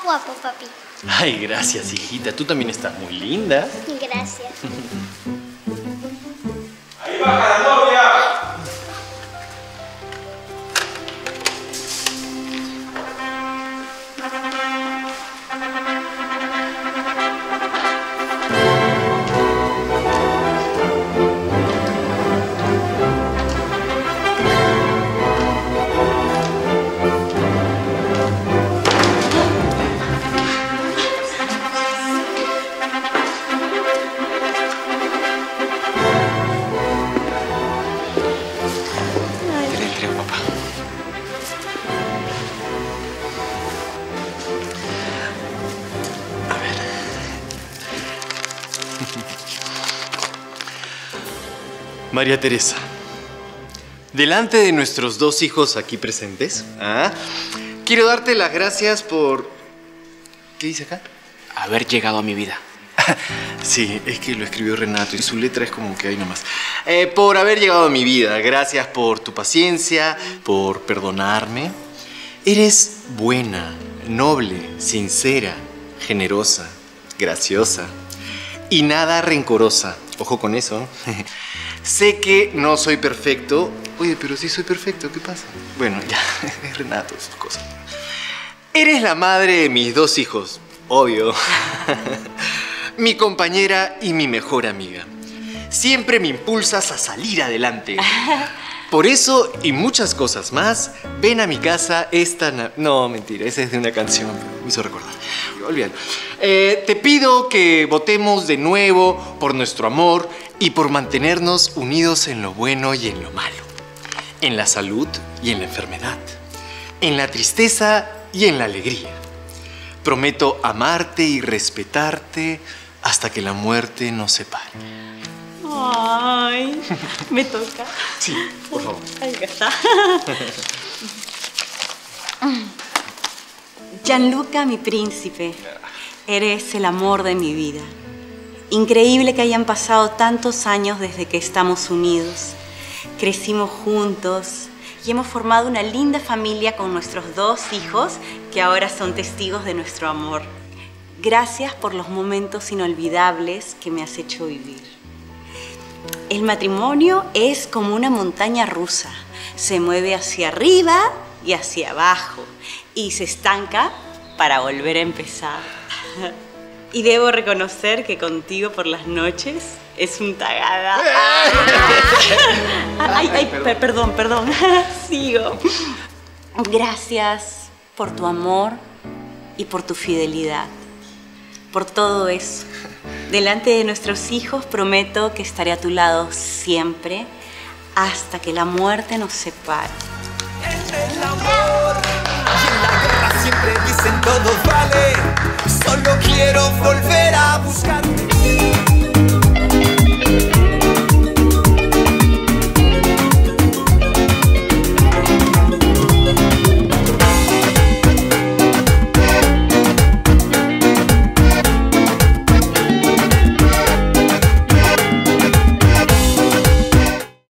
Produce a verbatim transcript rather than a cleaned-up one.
estás guapo, papi. Ay, gracias, hijita. Tú también estás muy linda. Gracias. ¡Ahí baja la novia! María Teresa, delante de nuestros dos hijos aquí presentes, ¿ah? quiero darte las gracias por... ¿Qué dice acá? Haber llegado a mi vida. Sí, es que lo escribió Renato y su letra es como que ahí nomás. Eh, por haber llegado a mi vida, gracias por tu paciencia, por perdonarme. Eres buena, noble, sincera, generosa, graciosa y nada rencorosa. Ojo con eso. Sé que no soy perfecto. Oye, pero sí soy perfecto, ¿qué pasa? Bueno, ya, es Renato, esas cosas. Eres la madre de mis dos hijos, obvio. Mi compañera y mi mejor amiga. Siempre me impulsas a salir adelante. Por eso y muchas cosas más, ven a mi casa esta... Na no, mentira, esa es de una canción, me hizo recordar. Olvídalo. Eh, te pido que votemos de nuevo por nuestro amor y por mantenernos unidos en lo bueno y en lo malo. En la salud y en la enfermedad. En la tristeza y en la alegría. Prometo amarte y respetarte hasta que la muerte nos separe. Ay, me toca. Sí, por favor. Ahí está. Gianluca, mi príncipe, eres el amor de mi vida. Increíble que hayan pasado tantos años desde que estamos unidos. Crecimos juntos y hemos formado una linda familia con nuestros dos hijos que ahora son testigos de nuestro amor. Gracias por los momentos inolvidables que me has hecho vivir. El matrimonio es como una montaña rusa. Se mueve hacia arriba y hacia abajo. Y se estanca para volver a empezar. Y debo reconocer que contigo por las noches es un tagada. Ay, ay, perdón, perdón. Sigo. Gracias por tu amor y por tu fidelidad. Por todo eso. Delante de nuestros hijos prometo que estaré a tu lado siempre hasta que la muerte nos separe. En el amor y en la guerra siempre dicen todo vale. Solo quiero volver a